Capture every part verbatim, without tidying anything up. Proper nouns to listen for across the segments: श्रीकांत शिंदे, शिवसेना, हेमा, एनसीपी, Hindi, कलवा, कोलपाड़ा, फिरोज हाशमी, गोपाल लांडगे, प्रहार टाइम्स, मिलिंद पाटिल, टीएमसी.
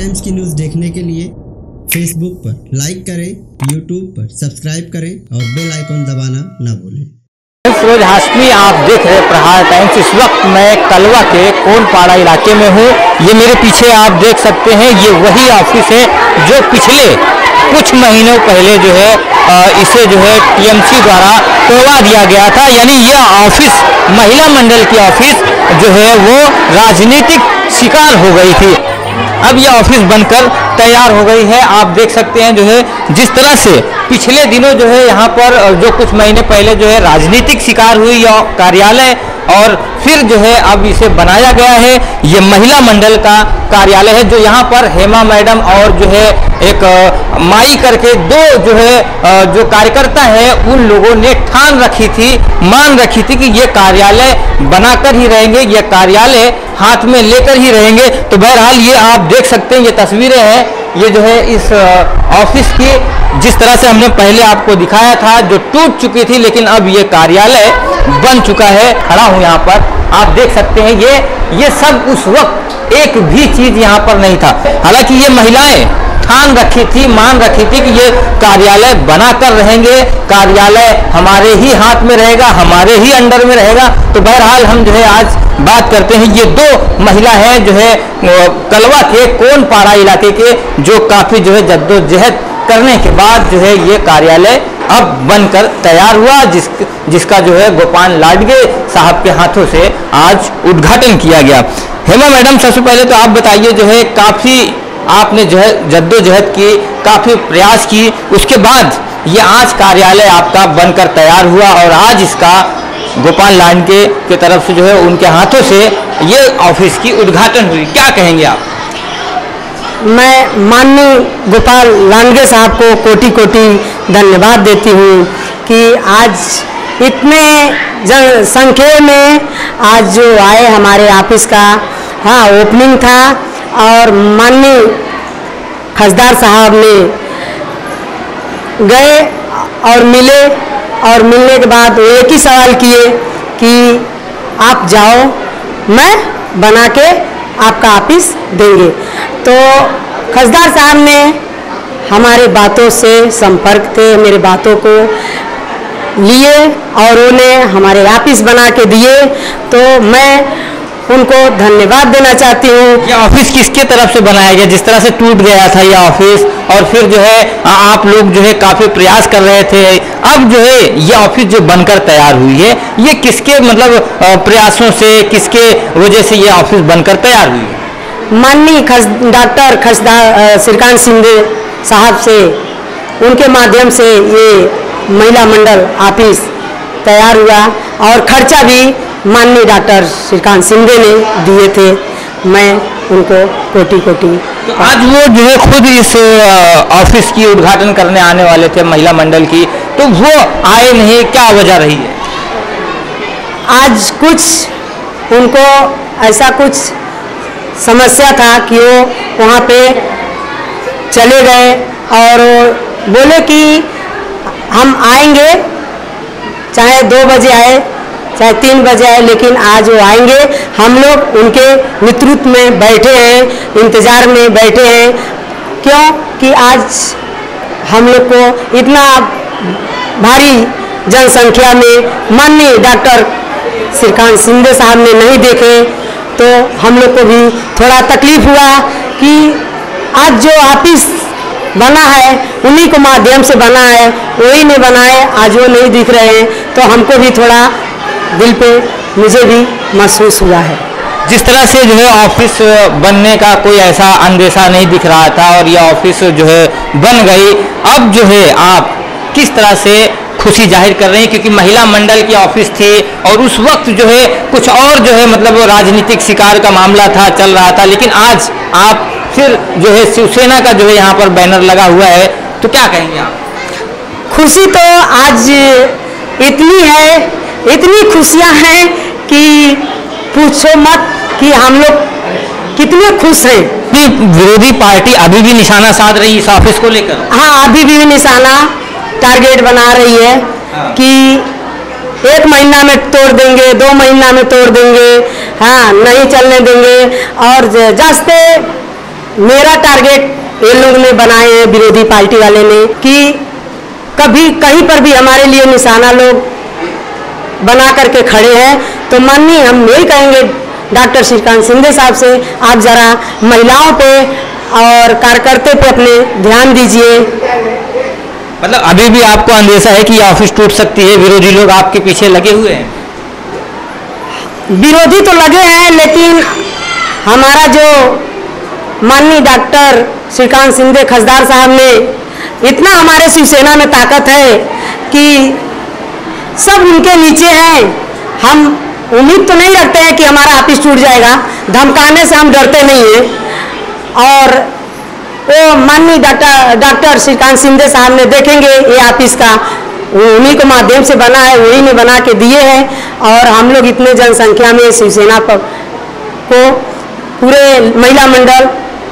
Times की news देखने के लिए फेसबुक पर लाइक करें, यूट्यूब पर सब्सक्राइब करें और बेल आइकन दबाना ना भूलें। फिरोज हाशमी, आप देख रहे प्रहार टाइम्स। इस वक्त मैं कलवा के कोलपाड़ा इलाके में हूँ। ये मेरे पीछे आप देख सकते हैं, ये वही ऑफिस है जो पिछले कुछ महीनों पहले जो है इसे जो है टीएमसी द्वारा तोड़वा दिया गया था। यानी यह ऑफिस, महिला मंडल की ऑफिस जो है वो राजनीतिक शिकार हो गई थी। अब यह ऑफिस बनकर तैयार हो गई है। आप देख सकते हैं जो है जिस तरह से पिछले दिनों जो है यहाँ पर जो कुछ महीने पहले जो है राजनीतिक शिकार हुई यह कार्यालय, और फिर जो है अब इसे बनाया गया है। ये महिला मंडल का कार्यालय है जो यहाँ पर हेमा मैडम और जो है एक माई करके दो जो है जो कार्यकर्ता है उन लोगों ने ठान रखी थी, मान रखी थी कि ये कार्यालय बनाकर ही रहेंगे, ये कार्यालय हाथ में लेकर ही रहेंगे। तो बहरहाल ये आप देख सकते हैं, ये तस्वीरें हैं, ये जो है इस ऑफिस की, जिस तरह से हमने पहले आपको दिखाया था जो टूट चुकी थी, लेकिन अब ये कार्यालय बन चुका है। खड़ा हूँ यहाँ पर, आप देख सकते हैं, ये ये सब उस वक्त एक भी चीज़ यहाँ पर नहीं था। हालांकि ये महिलाएं ठान रखी थी, मान रखी थी कि ये कार्यालय बना कर रहेंगे, कार्यालय हमारे ही हाथ में रहेगा, हमारे ही अंडर में रहेगा। तो बहरहाल हम जो है आज बात करते हैं, ये दो महिला हैं जो है कलवा के कोलपाड़ा इलाके के, जो काफ़ी जो है जद्दोजहद करने के बाद जो है ये कार्यालय अब बनकर तैयार हुआ, जिस जिसका जो है गोपाल लांडगे साहब के हाथों से आज उद्घाटन किया गया। हेमा मैडम, सबसे पहले तो आप बताइए, जो है काफ़ी आपने जो है जद्दोजहद की, काफ़ी प्रयास की, उसके बाद ये आज कार्यालय आपका बनकर तैयार हुआ और आज इसका गोपाल लांडगे के तरफ से जो है उनके हाथों से ये ऑफिस की उद्घाटन हुई, क्या कहेंगे आप? मैं माननीय गोपाल लांडगे साहब को कोटि कोटि धन्यवाद देती हूँ कि आज इतने जनसंख्या में आज जो आए हमारे ऑफिस का हाँ ओपनिंग था, और माननीय खजदार साहब ने गए और मिले, और मिलने के बाद वो एक ही सवाल किए कि आप जाओ, मैं बना के आपका ऑफिस देंगे। तो खजदार साहब ने हमारे बातों से संपर्क थे, मेरे बातों को लिए और उन्हें हमारे ऑफिस बना के दिए, तो मैं उनको धन्यवाद देना चाहती हूँ। यह ऑफिस किसके तरफ से बनाया गया? जिस तरह से टूट गया था यह ऑफिस, और फिर जो है आप लोग जो है काफ़ी प्रयास कर रहे थे, अब जो है यह ऑफिस जो बनकर तैयार हुई है, ये किसके मतलब प्रयासों से, किसके वजह से यह ऑफिस बनकर तैयार हुई है? माननीय डॉक्टर खजदार श्रीकांत शिंदे साहब से, उनके माध्यम से ये महिला मंडल ऑफिस तैयार हुआ, और खर्चा भी माननीय डॉक्टर श्रीकांत शिंदे ने दिए थे। मैं उनको कोटि कोटि। तो आज वो जो है खुद इस ऑफिस की उद्घाटन करने आने वाले थे महिला मंडल की, तो वो आए नहीं, क्या वजह रही है? आज कुछ उनको ऐसा कुछ समस्या था कि वो वहाँ पे चले गए और बोले कि हम आएंगे, चाहे दो बजे आए चाहे तीन बजे आए, लेकिन आज वो आएंगे। हम लोग उनके नेतृत्व में बैठे हैं, इंतज़ार में बैठे हैं, क्यों कि आज हम लोग को इतना भारी जनसंख्या में माननीय डॉक्टर श्रीकांत शिंदे साहब ने नहीं देखे, तो हम लोग को भी थोड़ा तकलीफ हुआ कि आज जो ऑफिस बना है उन्हीं को माध्यम से बना है, वही ने बनाए, आज वो नहीं दिख रहे हैं, तो हमको भी थोड़ा दिल पे मुझे भी महसूस हुआ है। जिस तरह से जो है ऑफिस बनने का कोई ऐसा अंदेशा नहीं दिख रहा था और ये ऑफिस जो है बन गई, अब जो है आप किस तरह से खुशी जाहिर कर रहे हैं? क्योंकि महिला मंडल की ऑफिस थी और उस वक्त जो है कुछ और जो है मतलब वो राजनीतिक शिकार का मामला था, चल रहा था, लेकिन आज आप फिर जो है शिवसेना का जो है यहाँ पर बैनर लगा हुआ है, तो क्या कहेंगे आप? खुशी तो आज इतनी है, इतनी खुशियाँ हैं कि पूछो मत कि हम लोग कितने खुश हैं। विरोधी पार्टी अभी भी निशाना साध रही इस ऑफिस को लेकर? हाँ, अभी भी निशाना टारगेट बना रही है कि एक महीना में तोड़ देंगे, दो महीना में तोड़ देंगे, हाँ नहीं चलने देंगे, और जस्ते मेरा टारगेट इन लोग ने बनाए हैं, विरोधी पार्टी वाले ने, कि कभी कहीं पर भी हमारे लिए निशाना लोग बना करके खड़े हैं। तो माननीय, हम यही कहेंगे डॉक्टर श्रीकांत शिंदे साहब से, आप जरा महिलाओं पे और कार्यकर्ता पे अपने ध्यान दीजिए। मतलब अभी भी आपको अंदेशा है कि ये ऑफिस टूट सकती है, विरोधी लोग आपके पीछे लगे हुए हैं? विरोधी तो लगे हैं, लेकिन हमारा जो माननीय डॉक्टर श्रीकांत शिंदे खजदार साहब ने, इतना हमारे शिवसेना में ताकत है कि सब उनके नीचे हैं। हम उम्मीद तो नहीं रखते हैं कि हमारा ऑफिस टूट जाएगा, धमकाने से हम डरते नहीं हैं। और वो माननीय डॉक्टर डॉक्टर श्रीकांत शिंदे साहब ने, देखेंगे ये ऑफिस का वो उन्हीं के माध्यम से बना है, वही ने बना के दिए हैं। और हम लोग इतने जनसंख्या में शिवसेना पर को पूरे महिला मंडल,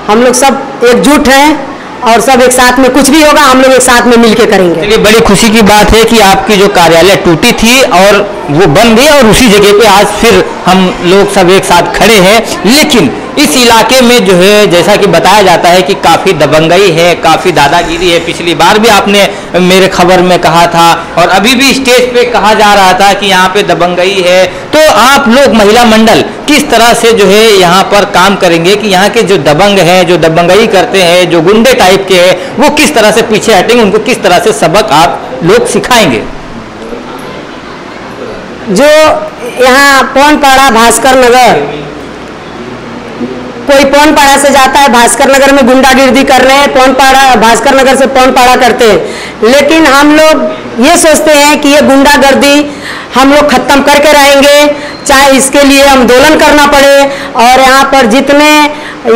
हम लोग सब एकजुट हैं और सब एक साथ में, कुछ भी होगा हम लोग एक साथ में मिलके करेंगे। ये बड़ी खुशी की बात है कि आपकी जो कार्यालय टूटी थी और वो बन गई और उसी जगह पे आज फिर हम लोग सब एक साथ खड़े हैं। लेकिन इस इलाके में जो है, जैसा कि बताया जाता है कि काफ़ी दबंगई है, काफ़ी दादागिरी है। पिछली बार भी आपने मेरे खबर में कहा था और अभी भी स्टेज पे कहा जा रहा था कि यहाँ पे दबंगई है। तो आप लोग महिला मंडल किस तरह से जो है यहाँ पर काम करेंगे कि यहाँ के जो दबंग हैं, जो दबंगई करते हैं, जो गुंडे टाइप के हैं, वो किस तरह से पीछे हटेंगे, उनको किस तरह से सबक आप लोग सिखाएंगे? जो यहाँ कोलपाड़ा भास्कर नगर, कोई कोलपाड़ा से जाता है भास्कर नगर में गुंडागिर्दी कर रहे हैं, कोलपाड़ा भास्कर नगर से कोलपाड़ा करते हैं। लेकिन हम लोग ये सोचते हैं कि ये गुंडागर्दी हम लोग खत्म करके रहेंगे, चाहे इसके लिए आंदोलन करना पड़े। और यहाँ पर जितने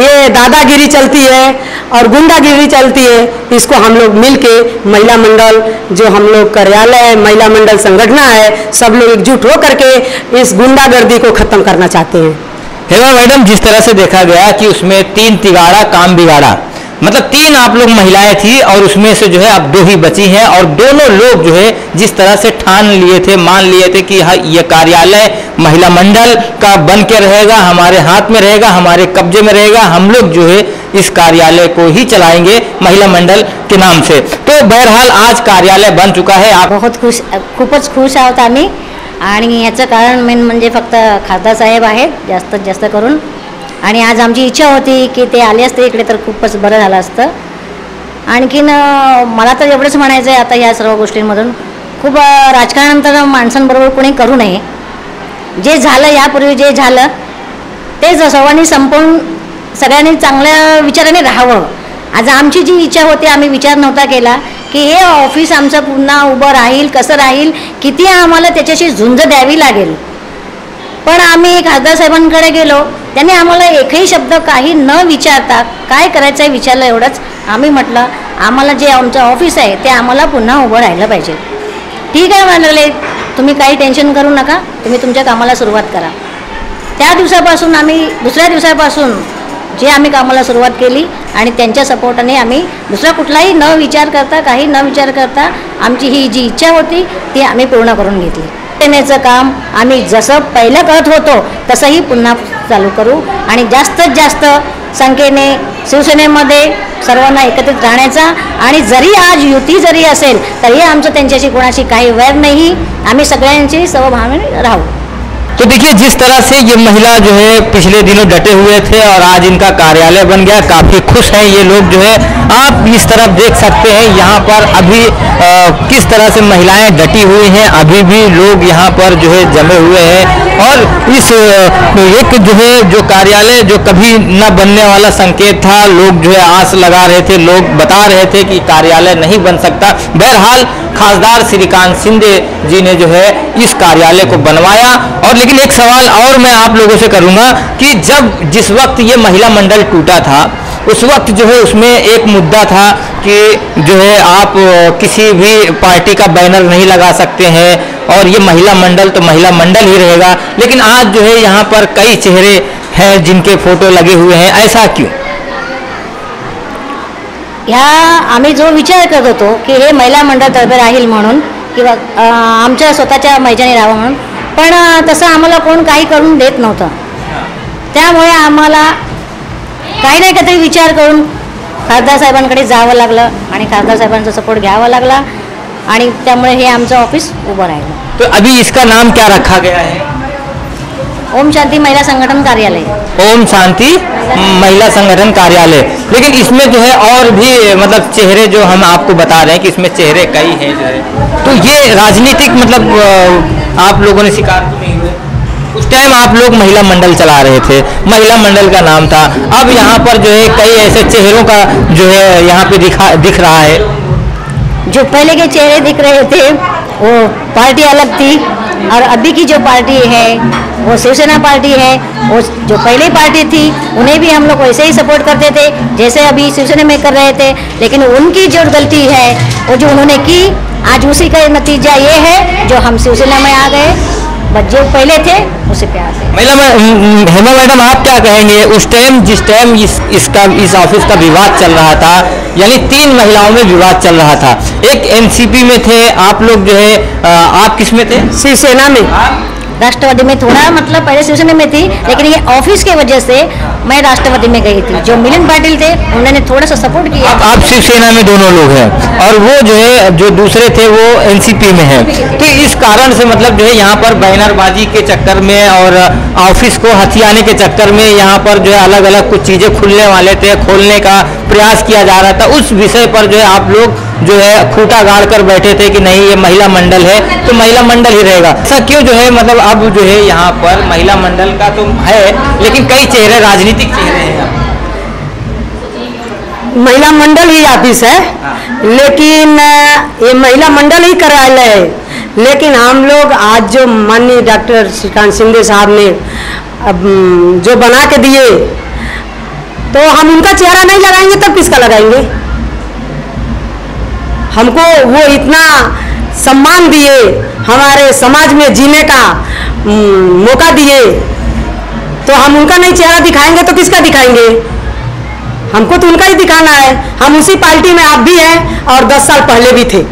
ये दादागिरी चलती है और गुंडागिरी चलती है, इसको हम लोग मिलके महिला मंडल, जो हम लोग कार्यालय है, महिला मंडल संगठना है, सब लोग एकजुट होकर के इस गुंडागर्दी को खत्म करना चाहते हैं। हेमा मैडम, जिस तरह से देखा गया कि उसमें तीन तिगाड़ा काम बिगाड़ा, मतलब तीन आप लोग महिलाएं थी और उसमें से जो है अब दो ही बची हैं और दोनों लोग जो है जिस तरह से ठान लिए थे, मान लिए थे कि हाँ, ये कार्यालय महिला मंडल का बन के रहेगा, हमारे हाथ में रहेगा, हमारे कब्जे में रहेगा, हम लोग जो है इस कार्यालय को ही चलाएंगे महिला मंडल के नाम से। तो बहरहाल आज कार्यालय बन चुका है। आप बहुत खुश, खूबच खुश आहोत आम्ही। आणि याचं कारण मेन म्हणजे फक्त खासदार साहेब आहेत जास्त जास्त करून। आणि आज आमची इच्छा होती की ते आले असते इकडे तर खूपच बरं झालं असतं। आणखीन मला तर एवढंच म्हणायचं आहे, आता या सर्व गोष्टींमधून खूप राजकारणानंतर माणसांबरोबर कोणी करू नये। जे झालं यापूर्वी, जे झालं ते सर्वांनी संपवून सगळ्यांनी चांगल्या विचाराने राहावं। आज आमची जी इच्छा होती, आम्ही विचार नव्हता केला की हे ऑफिस आमचं पुन्हा उभं राहील, कसं राहील, किती आम्हाला त्याच्याशी झुंज द्यावी लागेल। पण आम्ही खासदार साहेबांकडे गेलो, त्यांनी आम्हाला एकही शब्द काही न विचारता काय करायचं आहे विचारलं। एवढंच आम्ही म्हटलं, आम्हाला जे आमचं ऑफिस आहे ते आम्हाला पुन्हा उभं राहिलं पाहिजे। ठीक आहे म्हणाले, तुम्ही काही टेन्शन करू नका, तुम्ही तुमच्या कामाला सुरुवात करा। त्या दिवसापासून आम्ही, दुसऱ्या दिवसापासून जे आम्ही कामाला सुरुवात केली आणि त्यांच्या सपोर्टाने आम्ही दुसरा कुठलाही न विचार करता, काही न विचार करता आमची ही जी इच्छा होती ती आम्ही पूर्ण करून घेतली। शिवसेनेचं काम आम्ही जसं पहिलं करत होतो तसंही पुन्हा चालू करू आणि जास्तीत जास्त संख्येने शिवसेनेमध्ये सर्वांना एकत्रित राहण्याचा। आणि जरी आज युती जरी असेल तरी आमचं त्यांच्याशी कोणाशी काही वैर नाही, आम्ही सगळ्यांची समभावाने राहू। तो देखिए, जिस तरह से ये महिला जो है पिछले दिनों डटे हुए थे और आज इनका कार्यालय बन गया, काफ़ी खुश हैं ये लोग जो है। आप इस तरफ देख सकते हैं यहाँ पर अभी आ, किस तरह से महिलाएं डटी हुई हैं, अभी भी लोग यहाँ पर जो है जमे हुए हैं। और इस तो एक जो है जो कार्यालय जो कभी न बनने वाला संकेत था, लोग जो है आस लगा रहे थे, लोग बता रहे थे कि कार्यालय नहीं बन सकता। बहरहाल खासदार श्रीकांत शिंदे जी ने जो है इस कार्यालय को बनवाया। और लेकिन एक सवाल और मैं आप लोगों से करूंगा कि जब जिस वक्त ये महिला मंडल टूटा था उस वक्त जो है उसमें एक मुद्दा था कि जो है आप किसी भी पार्टी का बैनर नहीं लगा सकते हैं और ये महिला मंडल तो महिला मंडल ही रहेगा। लेकिन आज जो है यहाँ पर कई चेहरे हैं जिनके फोटो लगे हुए हैं, ऐसा क्यों? ह्या आम्ही जो विचार करत होतो की हे महिला मंडळतर्फे राहील म्हणून किंवा आमच्या स्वतःच्या मैजाने राहावं म्हणून, पण तसं आम्हाला कोण काही करून देत नव्हतं। त्यामुळे आम्हाला काही नाही काहीतरी विचार करून खासदार साहेबांकडे जावं लागलं आणि खासदार साहेबांचा सपोर्ट घ्यावा लागला आणि त्यामुळे हे आमचं ऑफिस उभं राहिलं। तो अभी इसका नाम क्या रखा गया है? ओम शांति महिला संगठन कार्यालय। ओम शांति महिला संगठन कार्यालय। लेकिन इसमें जो है और भी मतलब चेहरे जो हम आपको बता रहे हैं कि इसमें चेहरे कई हैं जो है, तो ये राजनीतिक मतलब आप लोगों ने स्वीकार तो नहीं हुए? उस टाइम आप लोग महिला मंडल चला रहे थे, महिला मंडल का नाम था। अब यहाँ पर जो है कई ऐसे चेहरों का जो है यहाँ पे दिखा दिख रहा है। जो पहले के चेहरे दिख रहे थे वो पार्टी अलग थी और अभी की जो पार्टी है वो शिवसेना पार्टी है। वो जो पहले पार्टी थी उन्हें भी हम लोग वैसे ही सपोर्ट करते थे जैसे अभी शिवसेना में कर रहे थे, लेकिन उनकी जो गलती है वो जो उन्होंने की आज उसी का नतीजा ये है जो हम शिवसेना में आ गए। जो पहले थे उसे प्यार है। मैडम हेमा मैडम आप क्या कहेंगे उस टाइम जिस टाइम इस इसका इस ऑफिस का विवाद चल रहा था, यानी तीन महिलाओं में विवाद चल रहा था, एक एनसीपी में थे आप लोग जो है, आप किस में थे? शिवसेना में, राष्ट्रवादी में। थोड़ा मतलब पहले शिवसेना में थी लेकिन ये ऑफिस के वजह से मैं राष्ट्रवादी में गई थी। जो मिलिंद पाटिल थे उन्होंने थोड़ा सा सपोर्ट किया। आप, आप शिवसेना में दोनों लोग हैं और वो जो है जो दूसरे थे वो एनसीपी में हैं। तो इस कारण से मतलब जो है यहाँ पर बैनरबाजी के चक्कर में और ऑफिस को हथियाने के चक्कर में यहाँ पर जो है अलग अलग कुछ चीज़ें खुलने वाले थे, खोलने का प्रयास किया जा रहा था। उस विषय पर जो है आप लोग जो है खूटा गाड़ कर बैठे थे कि नहीं ये महिला मंडल है तो महिला मंडल ही रहेगा। ऐसा क्यों जो है मतलब अब जो है यहाँ पर महिला मंडल का तो है लेकिन कई चेहरे राजनीतिक चेहरे हैं। महिला मंडल ही ऑफिस है लेकिन ये महिला मंडल ही कार्यालय है, लेकिन हम लोग आज जो माननीय डॉक्टर श्रीकांत शिंदे साहब ने अब जो बना के दिए तो हम उनका चेहरा नहीं लगाएंगे तब किसका लगाएंगे? हमको वो इतना सम्मान दिए, हमारे समाज में जीने का मौका दिए, तो हम उनका नहीं चेहरा दिखाएंगे तो किसका दिखाएंगे? हमको तो उनका ही दिखाना है। हम उसी पार्टी में आप भी हैं और दस साल पहले भी थे।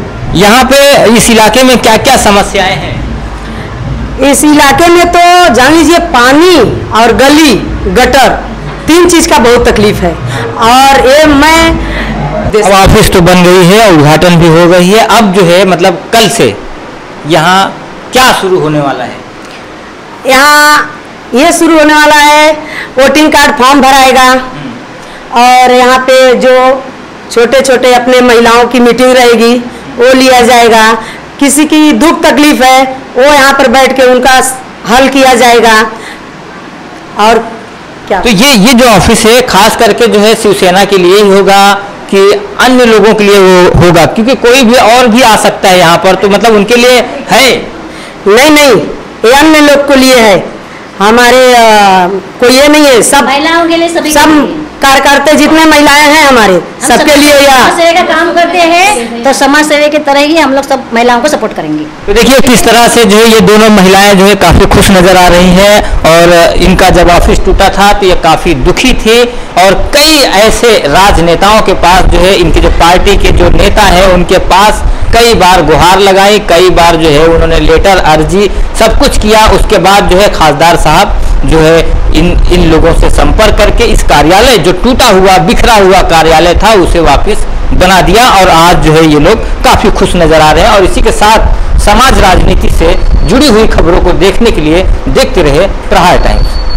यहाँ पे इस इलाके में क्या क्या समस्याएं हैं? इस इलाके में तो जान लीजिए पानी और गली गटर तीन चीज़ का बहुत तकलीफ है। और ये मैं अब ऑफिस तो बन गई है और उद्घाटन भी हो गई है। अब जो है मतलब कल से यहाँ क्या शुरू होने वाला है? यहाँ ये शुरू होने वाला है वोटिंग कार्ड फॉर्म भराएगा और यहाँ पे जो छोटे छोटे अपने महिलाओं की मीटिंग रहेगी वो लिया जाएगा। किसी की दुख तकलीफ है वो यहाँ पर बैठ के उनका हल किया जाएगा। और क्या तो ये ये जो ऑफिस है खास करके जो है शिवसेना के लिए ही होगा कि अन्य लोगों के लिए वो होगा? क्योंकि कोई भी और भी आ सकता है यहाँ पर, तो मतलब उनके लिए है? नहीं नहीं, ये अन्य लोग के लिए है, हमारे कोई ये नहीं है। सब महिलाओं के लिए, सभी सब कार्यकर्ता जितने महिलाएं हैं हमारे सबके लिए समाज सेवा का काम करते हैं, तो समाज सेवा की तरह ही हम लोग सब महिलाओं को सपोर्ट करेंगे। तो देखिए किस तरह से जो है ये दोनों महिलाएं जो है काफी खुश नजर आ रही हैं और इनका जब ऑफिस टूटा था तो ये काफी दुखी थी और कई ऐसे राजनेताओं के पास जो है इनकी जो पार्टी के जो नेता है उनके पास कई बार गुहार लगाई, कई बार जो है उन्होंने लेटर अर्जी सब कुछ किया। उसके बाद जो है खासदार साहब जो है इन इन लोगों से संपर्क करके इस कार्यालय जो टूटा हुआ बिखरा हुआ कार्यालय था उसे वापस बना दिया और आज जो है ये लोग काफी खुश नजर आ रहे हैं। और इसी के साथ समाज राजनीति से जुड़ी हुई खबरों को देखने के लिए देखते रहे प्रहार टाइम्स।